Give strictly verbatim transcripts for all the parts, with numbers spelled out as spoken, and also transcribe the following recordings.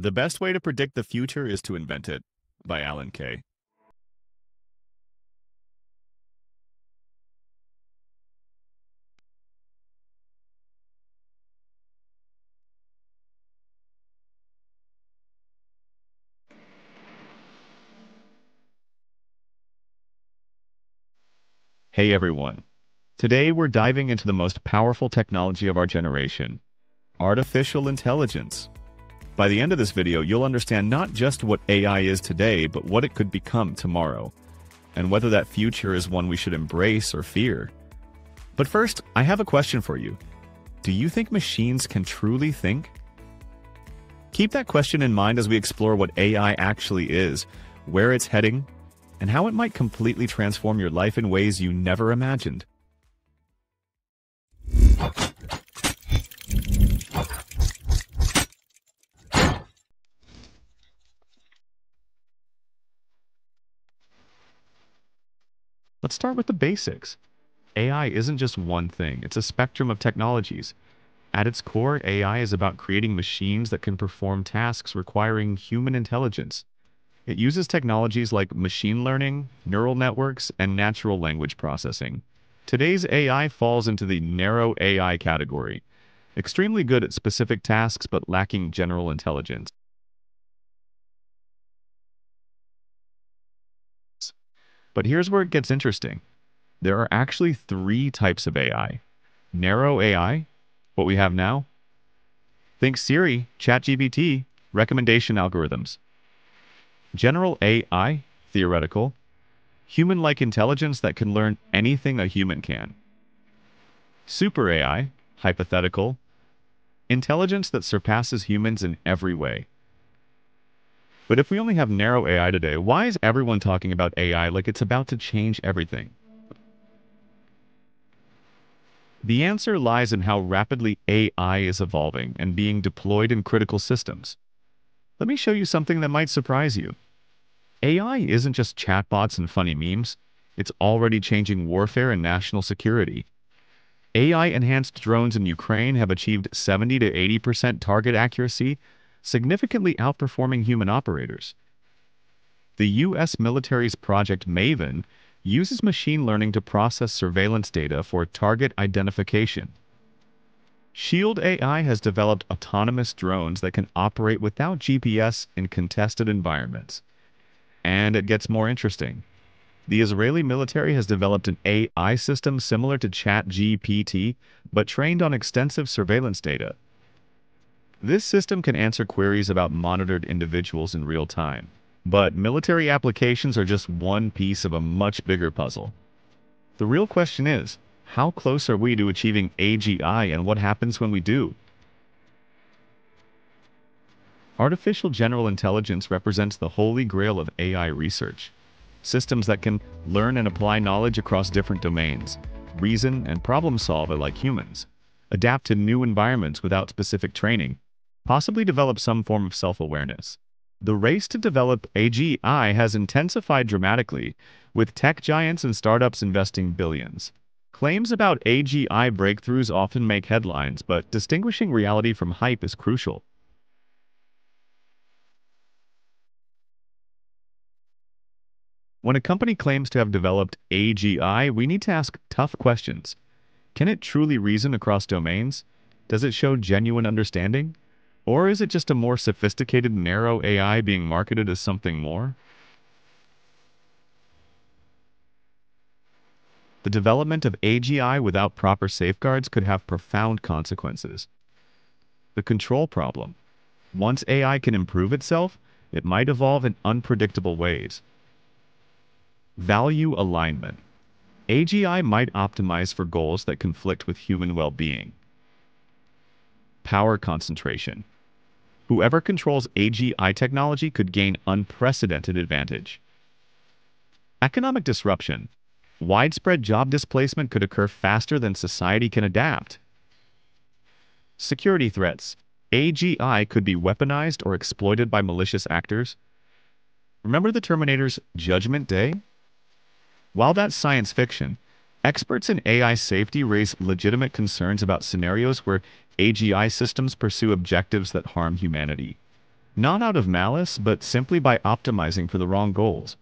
The Best Way to Predict the Future is to Invent It, by Alan Kay. Hey everyone. Today we're diving into the most powerful technology of our generation, artificial intelligence. By the end of this video, you'll understand not just what A I is today, but what it could become tomorrow, and whether that future is one we should embrace or fear. But first, I have a question for you. Do you think machines can truly think? Keep that question in mind as we explore what A I actually is, where it's heading, and how it might completely transform your life in ways you never imagined. Let's start with the basics. A I isn't just one thing, it's a spectrum of technologies. At its core, A I is about creating machines that can perform tasks requiring human intelligence. It uses technologies like machine learning, neural networks, and natural language processing. Today's A I falls into the narrow A I category, extremely good at specific tasks but lacking general intelligence. But here's where it gets interesting. There are actually three types of A I. Narrow A I, what we have now. Think Siri, ChatGPT, recommendation algorithms. General A I, theoretical, human-like intelligence that can learn anything a human can. Super A I, hypothetical, intelligence that surpasses humans in every way. But if we only have narrow A I today, why is everyone talking about A I like it's about to change everything? The answer lies in how rapidly A I is evolving and being deployed in critical systems. Let me show you something that might surprise you. A I isn't just chatbots and funny memes. It's already changing warfare and national security. A I-enhanced drones in Ukraine have achieved seventy to eighty percent target accuracy, significantly outperforming human operators. The U S military's Project Maven uses machine learning to process surveillance data for target identification. Shield A I has developed autonomous drones that can operate without G P S in contested environments. And it gets more interesting. The Israeli military has developed an A I system similar to ChatGPT, but trained on extensive surveillance data. This system can answer queries about monitored individuals in real time. But military applications are just one piece of a much bigger puzzle. The real question is, how close are we to achieving A G I, and what happens when we do? Artificial general intelligence represents the holy grail of A I research. Systems that can learn and apply knowledge across different domains, reason and problem solve like humans, adapt to new environments without specific training, possibly develop some form of self-awareness. The race to develop A G I has intensified dramatically, with tech giants and startups investing billions. Claims about A G I breakthroughs often make headlines, but distinguishing reality from hype is crucial. When a company claims to have developed A G I, we need to ask tough questions. Can it truly reason across domains? Does it show genuine understanding? Or is it just a more sophisticated, narrow A I being marketed as something more? The development of A G I without proper safeguards could have profound consequences. The control problem. Once A I can improve itself, it might evolve in unpredictable ways. Value alignment. A G I might optimize for goals that conflict with human well-being. Power concentration. Whoever controls A G I technology could gain unprecedented advantage. Economic disruption. Widespread job displacement could occur faster than society can adapt. Security threats. A G I could be weaponized or exploited by malicious actors. Remember the Terminator's Judgment Day? While that's science fiction, experts in A I safety raise legitimate concerns about scenarios where A G I systems pursue objectives that harm humanity. not out of malice, but simply by optimizing for the wrong goals.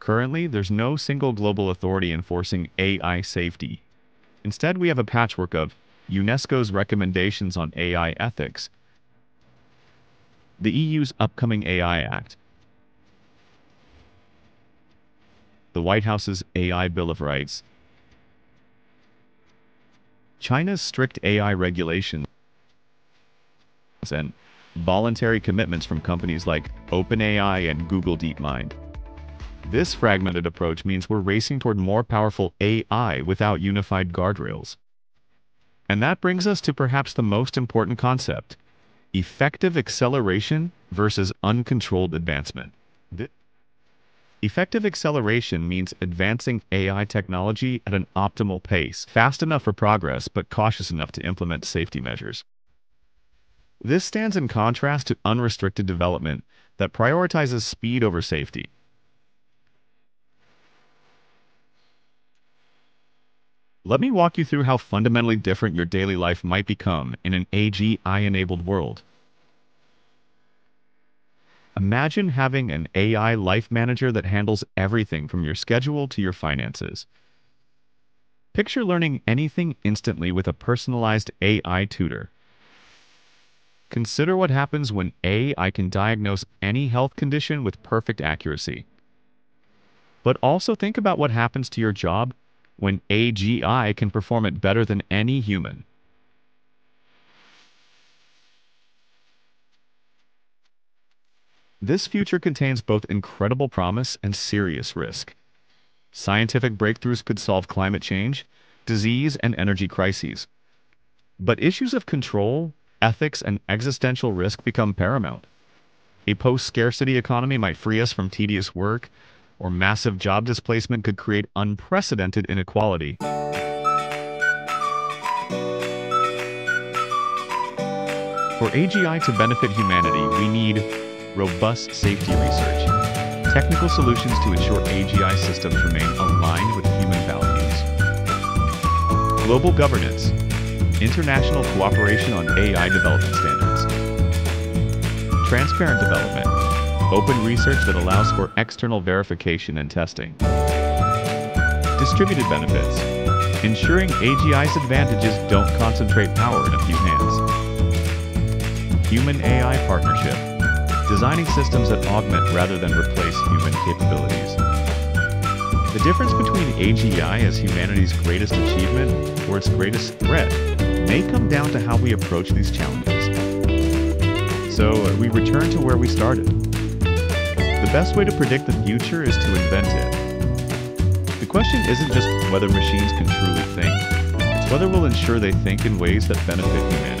Currently, there's no single global authority enforcing A I safety. Instead, we have a patchwork of UNESCO's recommendations on A I ethics, the E U's upcoming A I Act, the White House's A I Bill of Rights, China's strict A I regulations, and voluntary commitments from companies like OpenAI and Google DeepMind. This fragmented approach means we're racing toward more powerful A I without unified guardrails. And that brings us to perhaps the most important concept: effective acceleration versus uncontrolled advancement. Th- Effective acceleration means advancing A I technology at an optimal pace, fast enough for progress, but cautious enough to implement safety measures. This stands in contrast to unrestricted development that prioritizes speed over safety. Let me walk you through how fundamentally different your daily life might become in an A G I-enabled world. Imagine having an A I life manager that handles everything from your schedule to your finances. Picture learning anything instantly with a personalized A I tutor. Consider what happens when A I can diagnose any health condition with perfect accuracy. But also think about what happens to your job when A G I can perform it better than any human. This future contains both incredible promise and serious risk. Scientific breakthroughs could solve climate change, disease, and energy crises. But issues of control, ethics, and existential risk become paramount. A post-scarcity economy might free us from tedious work, or massive job displacement could create unprecedented inequality. For A G I to benefit humanity, we need robust safety research, technical solutions to ensure A G I systems remain aligned with human values, global governance, international cooperation on A I development standards, transparent development, open research that allows for external verification and testing. Distributed benefits, ensuring A G I's advantages don't concentrate power in a few hands. Human A I partnership, designing systems that augment rather than replace human capabilities. The difference between A G I as humanity's greatest achievement or its greatest threat may come down to how we approach these challenges. So we return to where we started. The best way to predict the future is to invent it. The question isn't just whether machines can truly think, it's whether we'll ensure they think in ways that benefit humanity.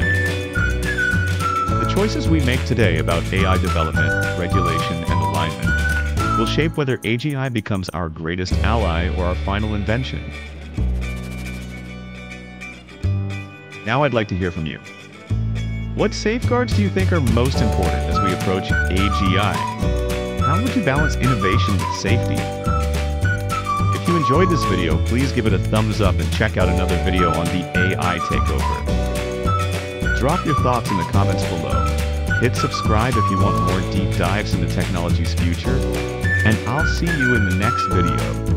The choices we make today about A I development, regulation, and alignment will shape whether A G I becomes our greatest ally or our final invention. Now I'd like to hear from you. What safeguards do you think are most important as we approach A G I? How would you balance innovation with safety? If you enjoyed this video, please give it a thumbs up and check out another video on the A I takeover. Drop your thoughts in the comments below. Hit subscribe if you want more deep dives into technology's future, and I'll see you in the next video.